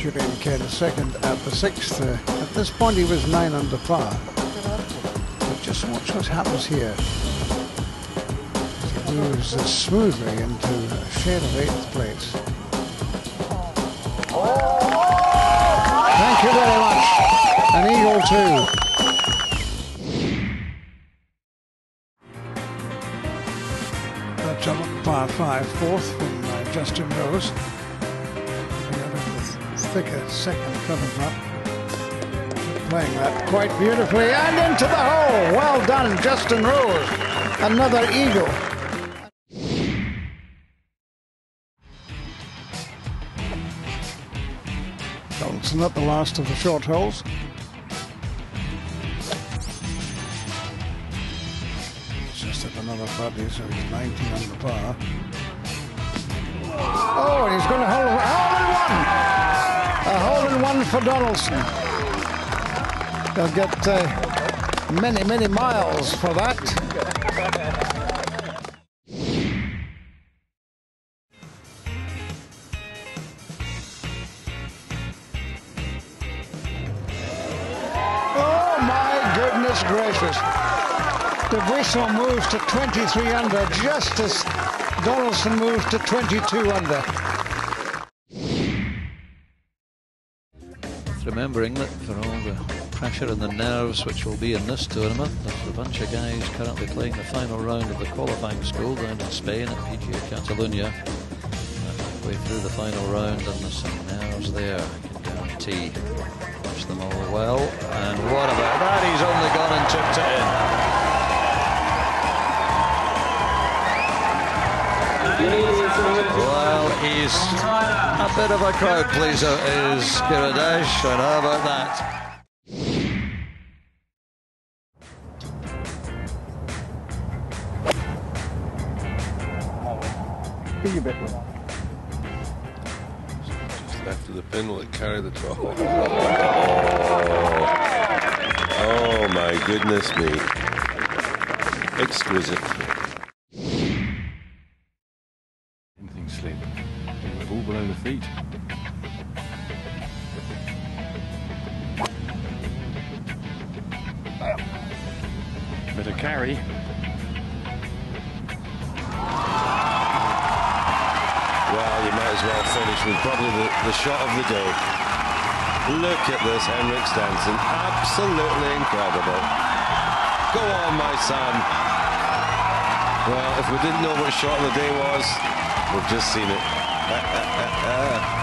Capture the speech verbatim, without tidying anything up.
Julian came second at the sixth. Uh, at this point he was nine under par. But just watch what happens here. He moves uh, smoothly into a shade of eighth place. Thank you very much. An eagle too. That's a par five fourth from uh, Justin Rose. Thicker second comes up, playing that quite beautifully and into the hole. Well done, Justin Rose, another eagle. Donaldson at the last of the short holes. It's just at another buddy, so he's nineteen under par. Oh, and he's going to hold a hole in one. A hole-in-one for Donaldson. They'll get uh, many, many miles for that. Oh, my goodness gracious. De Buisson moves to twenty-three under, just as Donaldson moves to twenty-two under. Remembering that for all the pressure and the nerves which will be in this tournament, there's a bunch of guys currently playing the final round of the qualifying school down in Spain at P G A Catalunya. Halfway through the final round, and there's some nerves there, I can guarantee. Watch them all well, and what about that? He's only gone and tipped it in. Well, he's... a bit of a crowd pleaser is Kiradash, and how about that? Just left of the pin, will it carry the twelve? Oh. Oh my goodness me. Exquisite. Anything slip. All below the feet. Bit of carry. Well, you might as well finish with probably the, the shot of the day. Look at this, Henrik Stenson. Absolutely incredible. Go on, my son. Well, if we didn't know what shot of the day was, we've just seen it. Ha, ha, ha, ha.